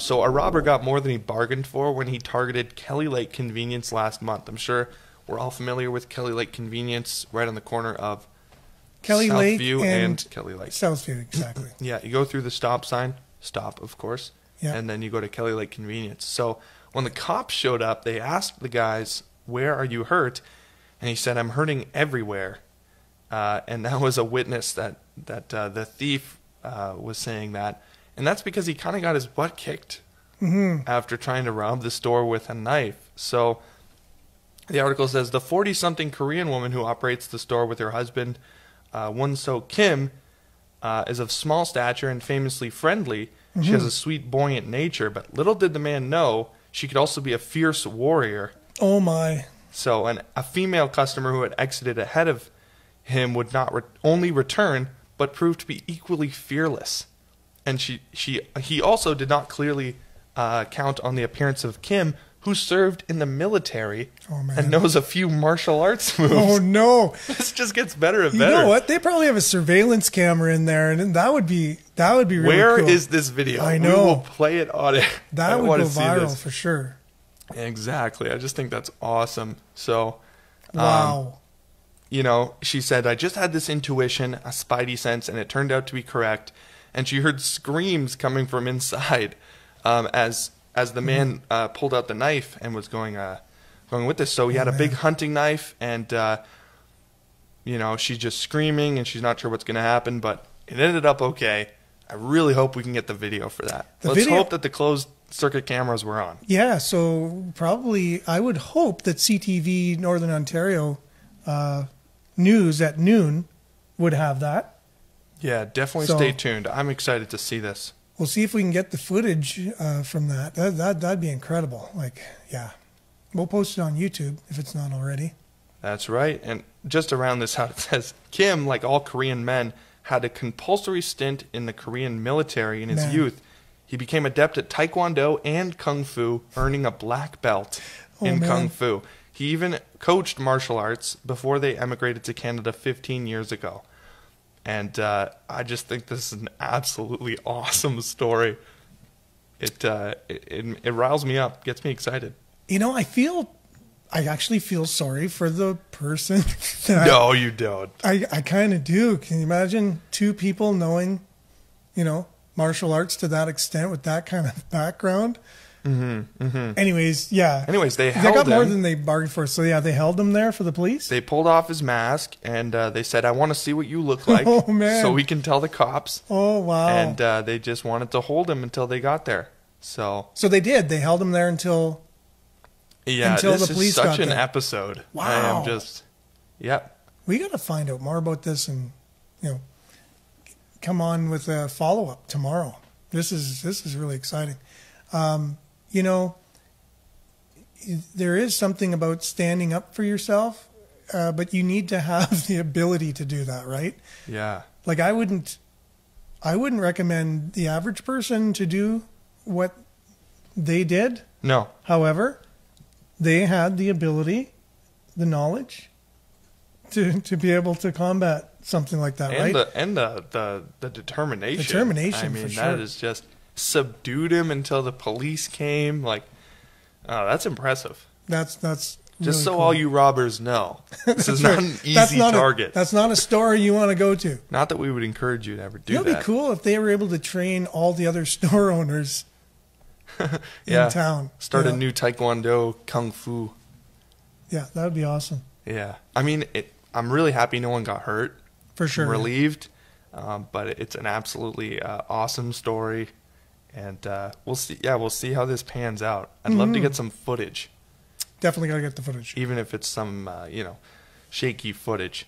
So a robber got more than he bargained for when he targeted Kelly Lake Convenience last month. I'm sure we're all familiar with Kelly Lake Convenience, right on the corner of Kelly Lake and Kelly Lake. Southview, exactly. Yeah, you go through the stop sign, stop, of course, yeah, and then you go to Kelly Lake Convenience. So when the cops showed up, they asked the guys, "Where are you hurt?" And he said, "I'm hurting everywhere." And that was a witness that the thief was saying that. And that's because he kind of got his butt kicked after trying to rob the store with a knife. So the article says the 40-something Korean woman who operates the store with her husband, Woonsoo Kim, is of small stature and famously friendly. She has a sweet, buoyant nature, but little did the man know she could also be a fierce warrior. Oh, my. So a female customer who had exited ahead of him would not only return, but proved to be equally fearless. And he also did not clearly count on the appearance of Kim, who served in the military and knows a few martial arts moves. Oh, no. This just gets better and better. You know what? They probably have a surveillance camera in there, and that would be really cool. Where is this video? I know. We will play it on it. That would go viral for sure. Exactly. I just think that's awesome. So, wow. You know, she said, "I just had this intuition, a spidey sense, and it turned out to be correct." And she heard screams coming from inside as the man pulled out the knife and was going with this. So he had a big hunting knife, and you know, she's just screaming and she's not sure what's going to happen, but it ended up okay. I really hope we can get the video for that. Let's hope that the closed circuit cameras were on. Yeah, so probably I would hope that CTV Northern Ontario news at noon would have that. Yeah, definitely stay tuned. I'm excited to see this. We'll see if we can get the footage from that. That'd be incredible. Like, yeah. We'll post it on YouTube if it's not already. That's right. And just around this out, it says, Kim, like all Korean men, had a compulsory stint in the Korean military in his youth. He became adept at taekwondo and kung fu, earning a black belt in kung fu. He even coached martial arts before they emigrated to Canada 15 years ago. And I just think this is an absolutely awesome story. It riles me up, gets me excited. You know, I actually feel sorry for the person. No, you don't. I kind of do. Can you imagine two people knowing, you know, martial arts to that extent with that kind of background? Anyways, yeah. Anyways, they got more than they bargained for. So yeah, they held him there for the police. They pulled off his mask and they said, "I want to see what you look like, so we can tell the cops." Oh wow! And they just wanted to hold him until they got there. So they did. They held him there until until the police got there. This is such an episode. Wow! I am just We got to find out more about this and come on with a follow up tomorrow. This is really exciting. You know, there is something about standing up for yourself, but you need to have the ability to do that, right? Yeah. Like I wouldn't recommend the average person to do what they did. No. However, they had the ability, the knowledge to be able to combat something like that, right? And the determination. Determination, I mean, for sure. That is just... Subdued him until the police came. Like, oh, that's impressive. That's just really cool. All you robbers know, this is not an easy target. That's not a story you want to go to. Not that we would encourage you to ever do that. It'd be cool if they were able to train all the other store owners in town. Start a new taekwondo, kung fu. Yeah, that would be awesome. Yeah, I mean, I'm really happy no one got hurt. For sure, I'm relieved. But it's an absolutely awesome story. And we'll see. Yeah, we'll see how this pans out. I'd love to get some footage. Definitely gotta get the footage, even if it's some you know, shaky footage.